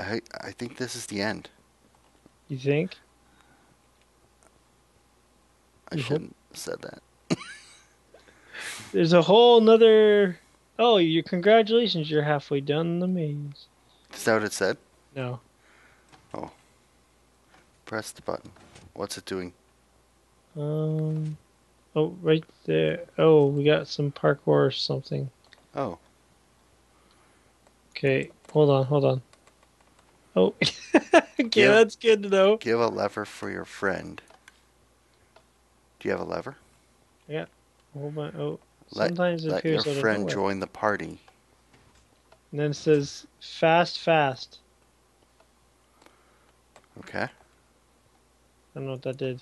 I think this is the end. You think? I shouldn't have said that. There's a whole nother... Oh, congratulations, you're halfway done the maze. Is that what it said? No. Oh. Press the button. What's it doing? Oh, right there. Oh, we got some parkour or something. Oh. Okay, hold on. Oh. Okay, that's good to know. Give a lever for your friend. Do you have a lever? Yeah. Hold on. Oh. Sometimes it appears your friend join the party. And then it says fast. Okay. I don't know what that did.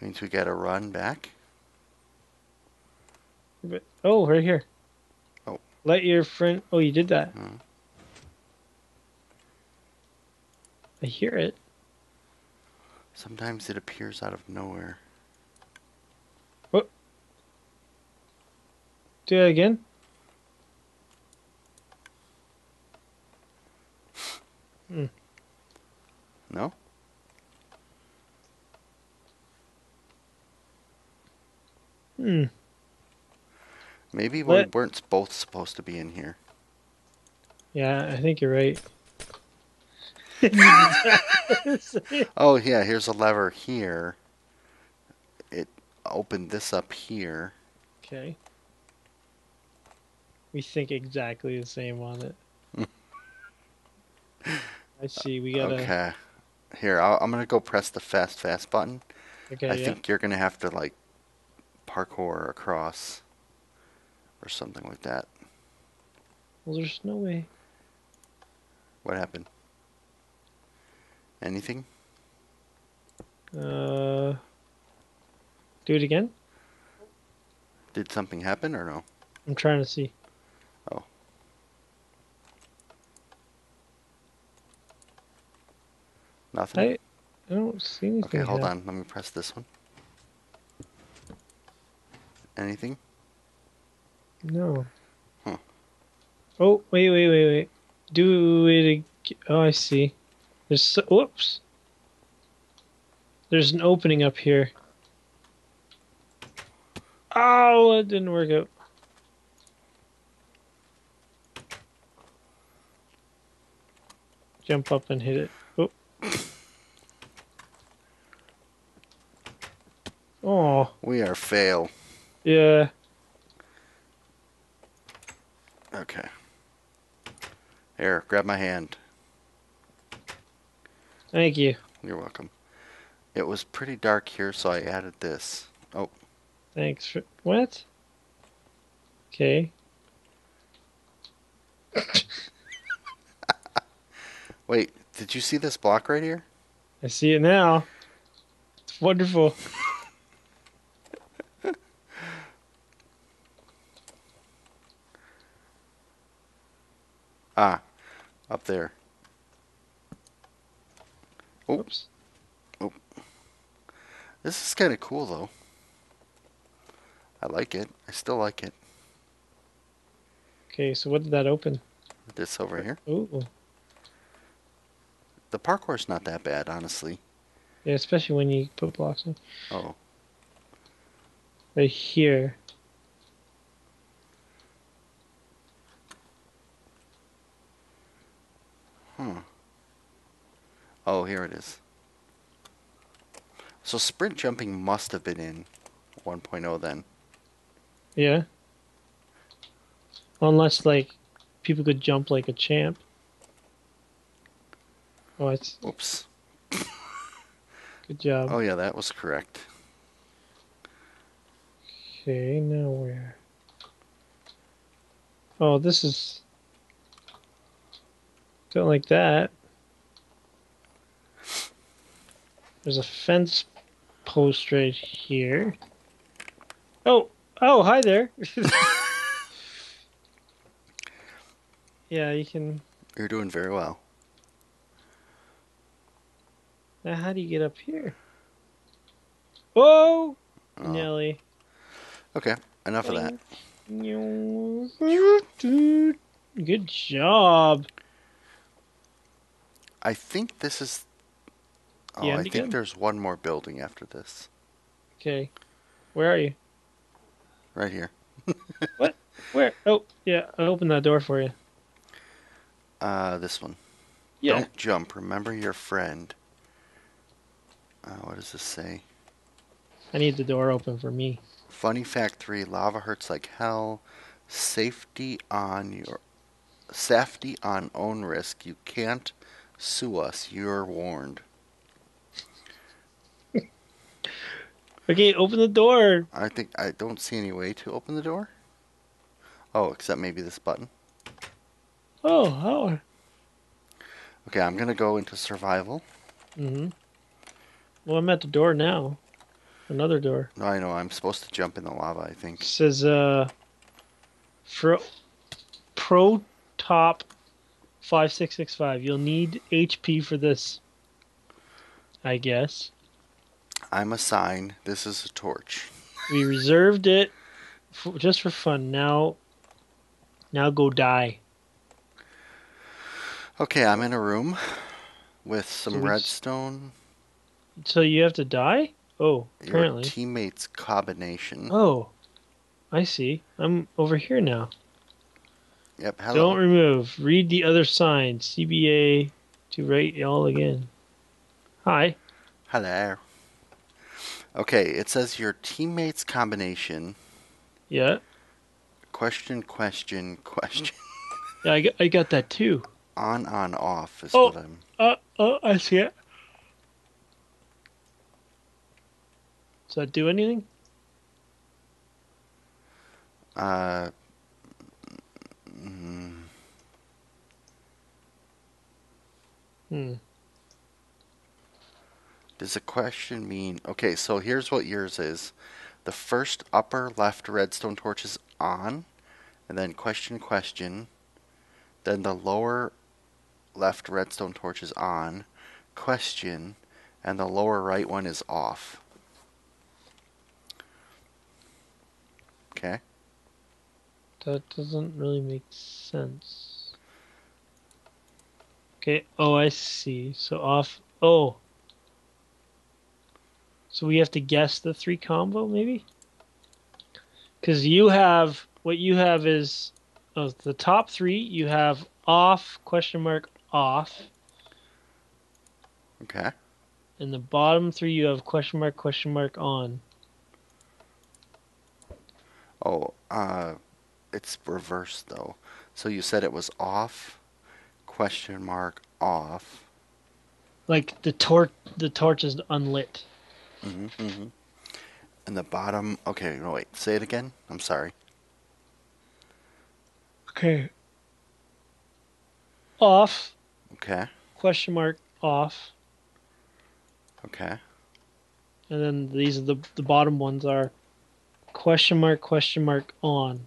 Means we gotta run back. But, oh, right here. Oh. Let your friend. Oh, you did that. Mm-hmm. I hear it. Sometimes it appears out of nowhere. What? Do that again? Hmm. No? Hmm. Maybe we weren't both supposed to be in here. Yeah, I think you're right. Oh, yeah, here's a lever here. It opened this up here. Okay. We think exactly the same on it. I see, we gotta... Okay. Here, I'm gonna go press the fast button. Okay, I think you're gonna have to, like, parkour across or something like that. Well, there's no way. What happened? Anything? Do it again? Did something happen or no? I'm trying to see. Oh. Nothing? I don't see anything. Okay, hold on. Let me press this one. Anything? No. Huh. Oh, wait. Do it again. Oh, I see. There's whoops. There's an opening up here. Oh, it didn't work out. Jump up and hit it. Oh. Oh. We are fail. Yeah. Okay. Here, grab my hand. Thank you. You're welcome. It was pretty dark here, so I added this. Oh. Thanks for... What? Okay. Wait, did you see this block right here? I see it now. It's wonderful. Ah, up there. Oops. Oh. This is kind of cool, though. I like it. I still like it. Okay, so what did that open? This over here. Ooh. The parkour's not that bad, honestly. Yeah, especially when you put blocks in. Oh. Right here. Hmm. Oh, here it is. So sprint jumping must have been in 1.0 then. Yeah. Unless, like, people could jump like a champ. Oh, it's... Oops. Good job. Oh, yeah, that was correct. Okay, now where? Oh, this is... Don't like that. There's a fence post right here. Oh, hi there. Yeah, you can... You're doing very well. Now, how do you get up here? Whoa! Oh. Nelly. Okay, enough of that. Good job. I think this is... Oh, I think there's one more building after this. Okay. Where are you? Right here. What? Where? Oh, yeah. I opened that door for you. This one. Yeah. Don't jump. Remember your friend. What does this say? I need the door open for me. Funny fact 3, lava hurts like hell. Safety on own risk. You can't sue us. You're warned. Okay, open the door. I don't see any way to open the door. Oh, except maybe this button. Oh, how? Okay, I'm gonna go into survival. Mm-hmm. Well, I'm at the door now. Another door. No, I know. I'm supposed to jump in the lava, I think. It says, Pro Top 5665. You'll need HP for this, I guess. I'm a sign. This is a torch. We reserved it just for fun. Now go die. Okay, I'm in a room with some redstone. So you have to die? Oh, apparently. Your teammate's combination. Oh, I see. I'm over here now. Yep. Hello. Don't remove. Read the other sign. CBA to rate y'all again. Hi. Hello. Okay, it says your teammate's combination. Yeah. Question. Yeah, I got that too. On, off is what I'm... Oh, I see it. Does that do anything? Does the question mean... Okay, so here's what yours is. The first upper left redstone torch is on, and then question. Then the lower left redstone torch is on, question, and the lower right one is off. Okay. That doesn't really make sense. Okay, oh, I see. So off, oh. So we have to guess the 3 combo, maybe? Because you have, what you have is, of the top 3, you have off, question mark, off. Okay. And the bottom 3, you have question mark, on. Oh, it's reversed, though. So you said it was off, question mark, off. Like the torch is unlit. Mm-hmm, mm-hmm. And the bottom... Okay, no, wait. Say it again. I'm sorry. Okay. Off. Okay. Question mark, off. Okay. And then these are the bottom ones are question mark, on.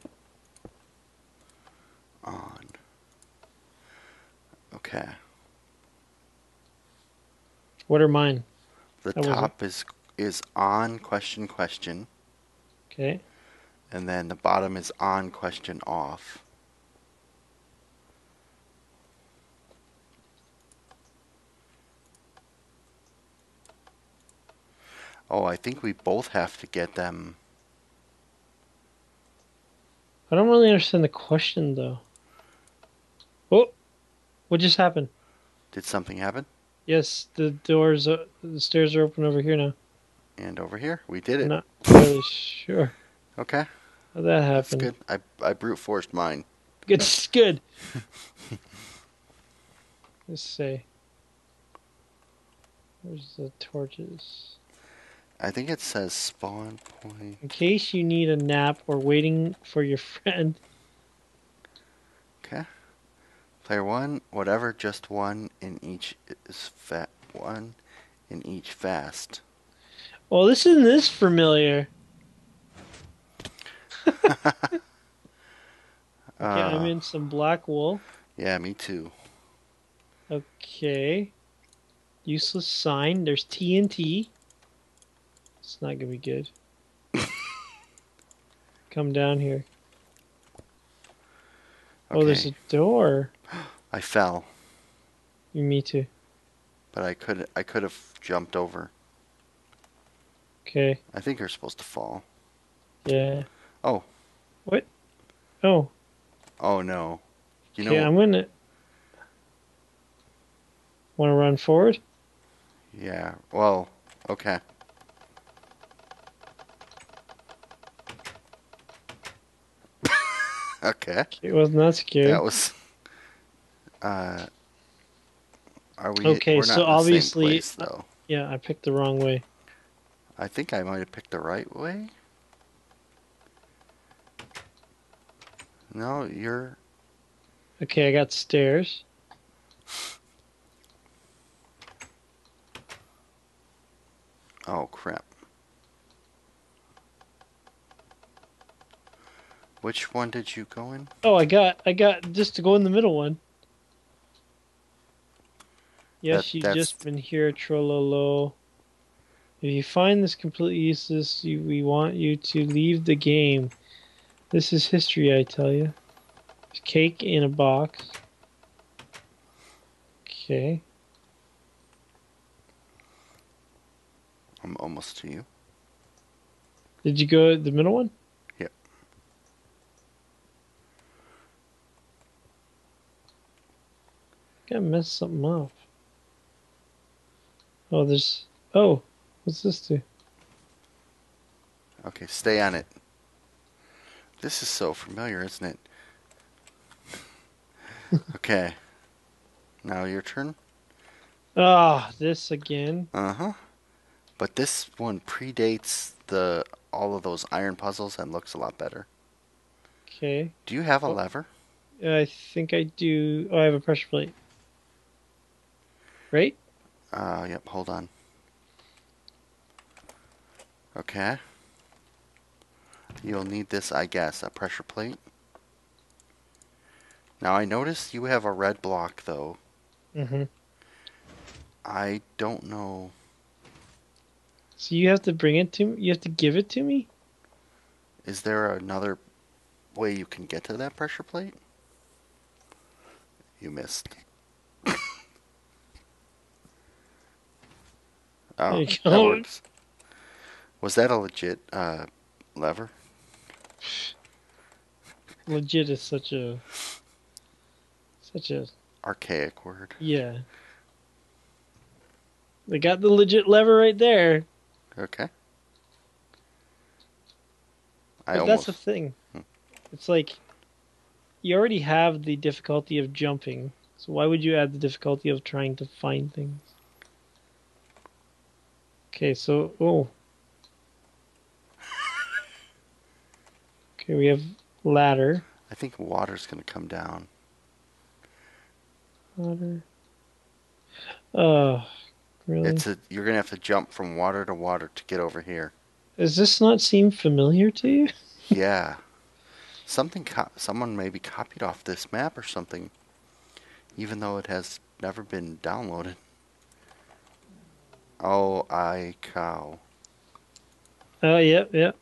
On. Okay. What are mine? The top is on, question. Okay. And then the bottom is on, question, off. Oh, I think we both have to get them. I don't really understand the question, though. Oh! What just happened? Did something happen? Yes, the stairs are open over here now. And over here? We did it. Not really sure. Okay. How'd that happen? That's good. I brute forced mine. It's good. Let's see. Where's the torches? I think it says spawn point. In case you need a nap or waiting for your friend. Okay. Player 1, whatever, just one in each fast. Well, this isn't this familiar. Okay, I'm in some black wool. Yeah, me too. Okay. Useless sign. There's TNT. It's not gonna be good. Come down here. Okay. Oh, there's a door. I fell. Me too. But I could have jumped over. Okay. I think you're supposed to fall. Yeah. Oh. What? Oh. Oh no. You know. Yeah, I'm gonna. Want to run forward? Yeah. Well. Okay. Okay. It was not scary. That was. Are we? Okay. We're not so in the obviously. Same place, though. Yeah, I picked the wrong way. I think I might have picked the right way. No, you're. Okay, I got stairs. Oh, crap. Which one did you go in? Oh, I got just to go in the middle one. Yes, you've just been here, Trololo. If you find this completely useless, we want you to leave the game. This is history, I tell you. There's cake in a box. Okay. I'm almost to you. Did you go the middle one? Yep. I think I messed something up. Oh, there's... Oh, what's this do? Okay, stay on it. This is so familiar, isn't it? Okay. Now your turn. Ah, this again. Uh-huh. But this one predates all of those iron puzzles and looks a lot better. Okay. Do you have a lever? I think I do. Oh, I have a pressure plate. Right? Yep, hold on. Okay. You'll need this, I guess, a pressure plate. Now, I noticed you have a red block, though. Mm-hmm. I don't know... So you have to bring it to me? You have to give it to me? Is there another way you can get to that pressure plate? You missed. Oh, that works. Was that a legit lever? Legit is such a archaic word. Yeah. They got the legit lever right there. Okay. That's the thing. Hmm. It's like you already have the difficulty of jumping, so why would you add the difficulty of trying to find things? Okay, so okay, we have ladder. I think water's gonna come down. Water. Really? You're gonna have to jump from water to water to get over here. Does this not seem familiar to you? Yeah, someone maybe copied off this map or something, even though it has never been downloaded. Oh, I cow. Oh, yep, yep.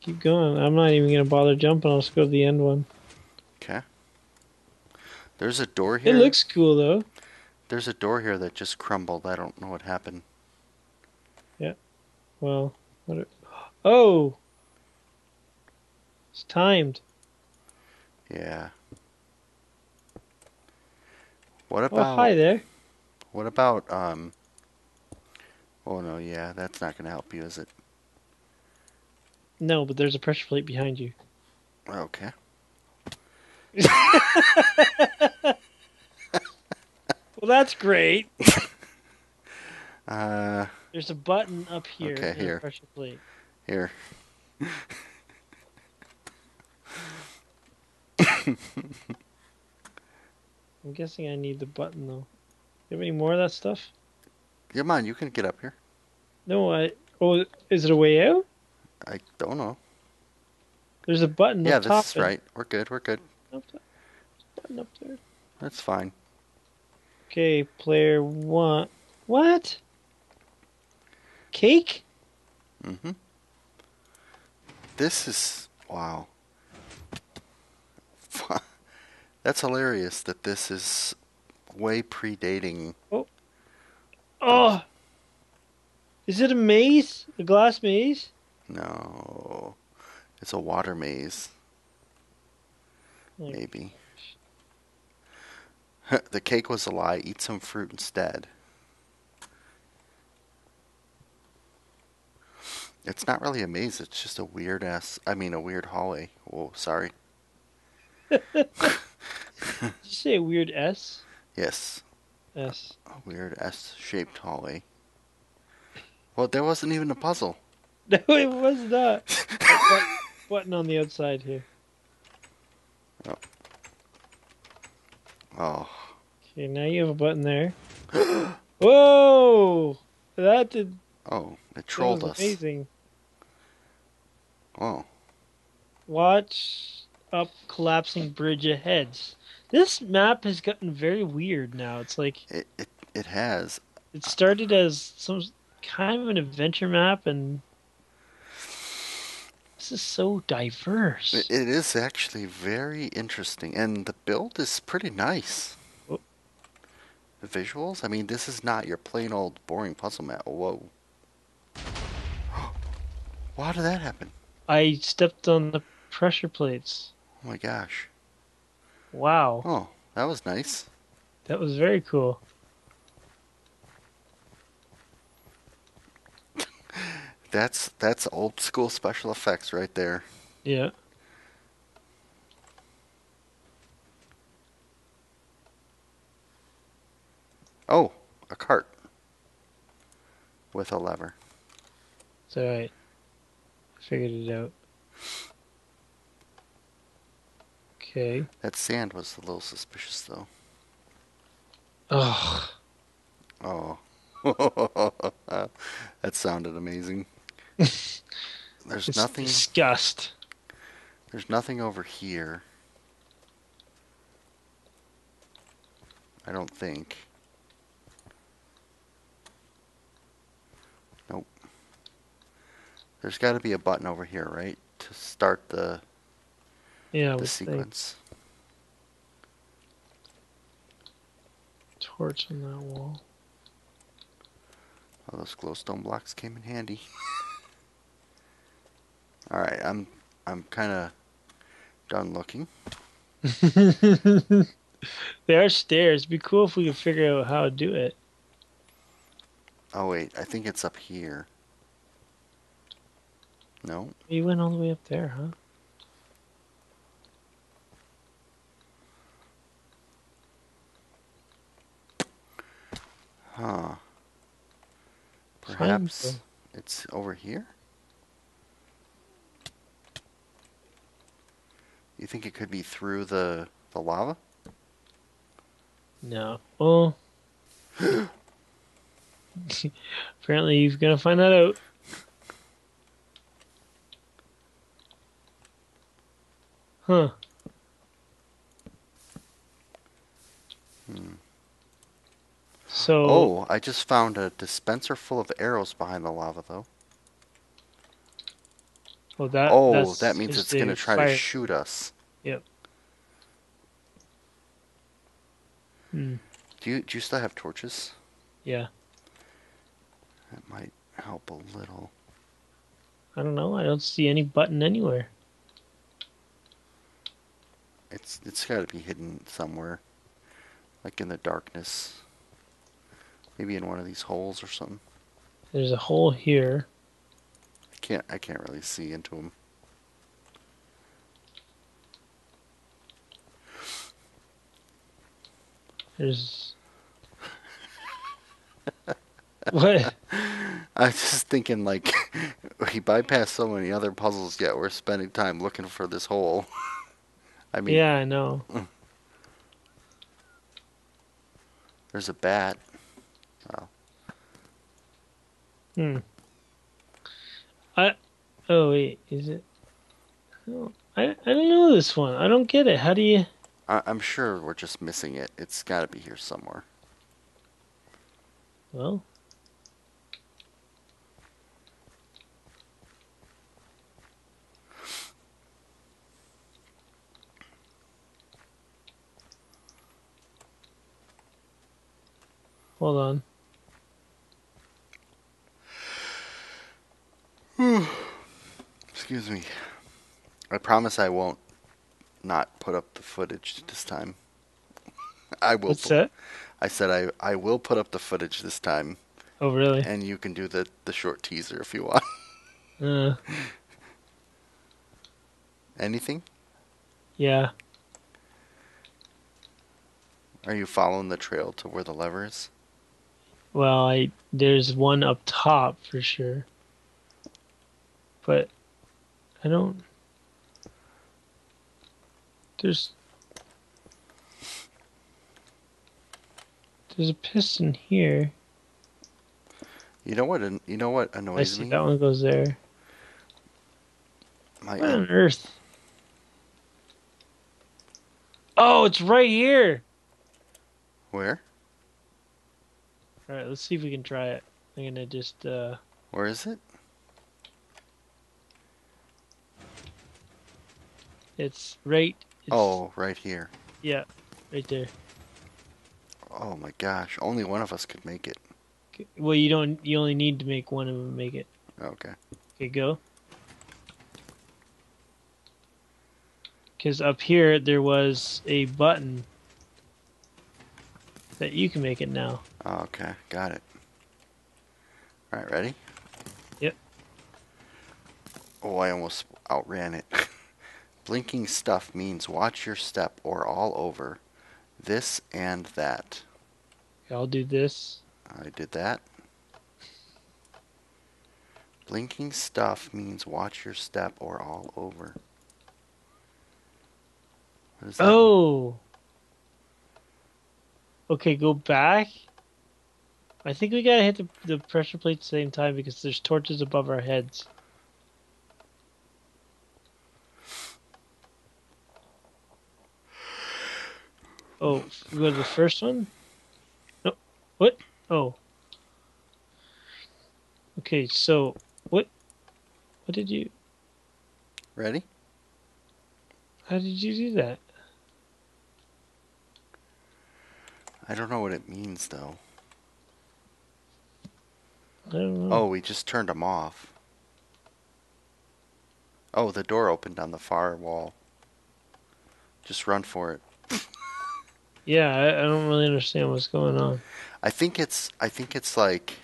Keep going. I'm not even gonna bother jumping. I'll just go to the end one. Okay. There's a door here. It looks cool though. There's a door here that just crumbled. I don't know what happened. Yeah. Well, oh! It's timed. Yeah. What about... Oh, hi there. What about, Oh, no, yeah. That's not going to help you, is it? No, but there's a pressure plate behind you. Okay. Well, that's great. There's a button up here. Okay, here. Pressure plate. Here. I'm guessing I need the button though. Do you have any more of that stuff? Come on, you can get up here. No, Oh, is it a way out? I don't know. There's a button. Yeah, up top. This is right. We're good. We're good. There's a button up there. That's fine. Okay, player one. What? Cake? Mm-hmm. This is... Wow. That's hilarious that this is way predating. Oh, is it a maze? A glass maze? No, it's a water maze. Maybe. The cake was a lie. Eat some fruit instead. It's not really a maze. It's just a weird ass. I mean, a weird hallway. Whoa, sorry. Did you say a weird S? Yes. S. A weird S-shaped hallway. Well, there wasn't even a puzzle. No, it was not. Button on the outside here. Oh. Oh. Okay, now you have a button there. Whoa! That did... Oh, it trolled us. Amazing. Oh. Watch up collapsing bridge ahead. This map has gotten very weird now. It's like... It has. It started as some kind of an adventure map, and... This is so diverse. It is actually very interesting, and the build is pretty nice. Oh. The visuals, I mean, this is not your plain old boring puzzle map. Whoa. Why did that happen? I stepped on the pressure plates. Oh my gosh. Wow. Oh, that was nice. That was very cool. That's old school special effects right there. Yeah. Oh, a cart with a lever. It's all right. I figured it out. Okay. That sand was a little suspicious, though. Ugh. Oh. That sounded amazing. There's it's nothing. Disgust. There's nothing over here. I don't think. Nope. There's got to be a button over here, right, to start the the sequence. Torch on that wall. Oh, those glowstone blocks came in handy. All right, I'm kind of done looking. There are stairs. It'd be cool if we could figure out how to do it. Oh wait, I think it's up here. No. You went all the way up there, huh? Huh. Perhaps it's over here? You think it could be through the lava? No. Well, apparently you're going to find that out. Huh. Hmm. So, oh, I just found a dispenser full of arrows behind the lava, though. Well, that means it's going to try to shoot us. Yep. Hmm. Do you still have torches? Yeah. That might help a little. I don't know. I don't see any button anywhere. It's got to be hidden somewhere, like in the darkness. Maybe in one of these holes or something. There's a hole here. I can't really see into them. There's... What? I was just thinking, like, we bypassed so many other puzzles, yet we're spending time looking for this hole. I mean... Yeah, I know. There's a bat. Oh. Hmm. Oh wait, is it? I don't know this one. I don't get it. How do you? I'm sure we're just missing it. It's got to be here somewhere. Well. Hold on. Excuse me. I promise I won't not put up the footage this time. I will. What's that? I said I will put up the footage this time. Oh, really? And you can do the short teaser if you want. Anything? Yeah. Are you following the trail to where the lever is? Well, there's one up top for sure. But I don't... There's a piston here. You know what annoys me? I see that one goes there. What on earth? Oh, it's right here! Where? Alright, let's see if we can try it. I'm gonna just, Where is it? Oh, right here. Yeah, right there. Oh my gosh, only one of us could make it. Well, you only need to make one of them make it. Okay. Okay, go. Because up here, there was a button that you can make it now. Oh, okay, got it. Alright, ready? Yep. Oh, I almost outran it. Blinking stuff means watch your step or all over. This and that. Okay, I'll do this. I did that. Blinking stuff means watch your step or all over. What does that mean? Okay, go back. I think we gotta hit the pressure plate at the same time because there's torches above our heads. Oh, we go to the first one? No. What? Oh. Okay, so what? What did you? Ready? How did you do that? I don't know what it means, though. I don't know. Oh, we just turned them off. Oh, the door opened on the far wall. Just run for it. Yeah, I don't really understand what's going on. I think it's like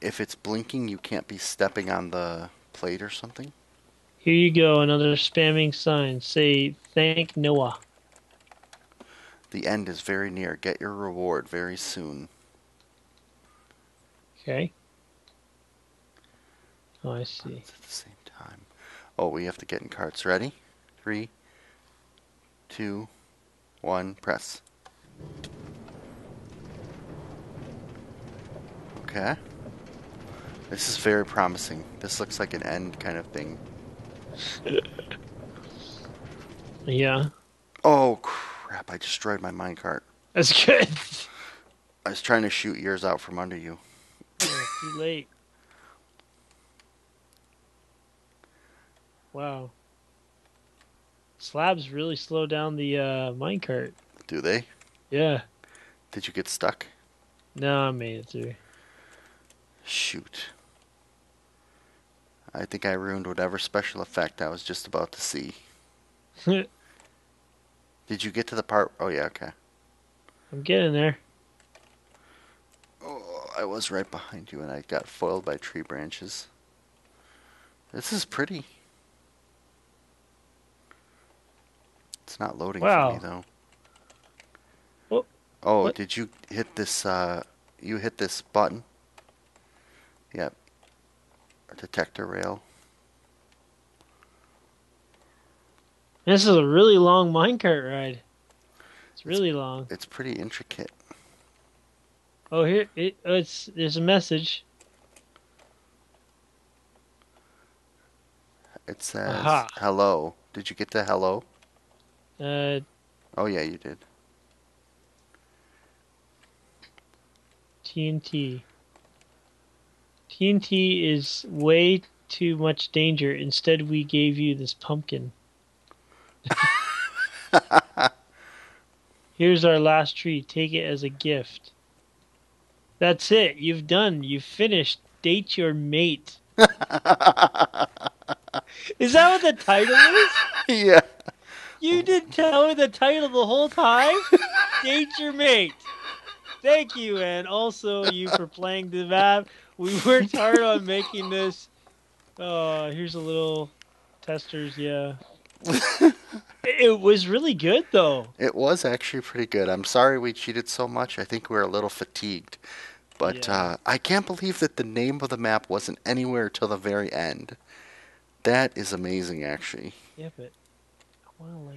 if it's blinking, you can't be stepping on the plate or something. Here you go, another spamming sign. Say, thank Noah. The end is very near. Get your reward very soon. Okay. Oh, I see. It's at the same time. Oh, we have to get in carts. Ready? 3, 2, 1, press. Okay. This is very promising. This looks like an end kind of thing. Yeah. Oh, crap. I destroyed my minecart. That's good. I was trying to shoot yours out from under you. It's too late. Wow. Slabs really slow down the minecart. Do they? Yeah. Did you get stuck? No, I made it through. Shoot. I think I ruined whatever special effect I was just about to see. Did you get to the part? Oh, yeah, okay. I'm getting there. Oh, I was right behind you and I got foiled by tree branches. This is pretty. It's not loading for me, though. Well, oh, what? Did you hit this, you hit this button? Yep. Detector rail. This is a really long minecart ride. It's really long. It's pretty intricate. Oh, here, there's a message. It says, aha. Hello. Did you get the hello? Oh yeah, you did. TNT. TNT is way too much danger. Instead, we gave you this pumpkin. Here's our last tree. Take it as a gift. That's it. You've done. You've finished. Date Your Mate. Is that what the title is? Yeah. You didn't tell me the title the whole time? Date Your Mate. Thank you, and also you for playing the map. We worked hard on making this. Oh, here's a little testers, yeah. It was really good, though. It was actually pretty good. I'm sorry we cheated so much. I think we were a little fatigued. But yeah. I can't believe that the name of the map wasn't anywhere till the very end. That is amazing, actually. Yeah, but I want to, like,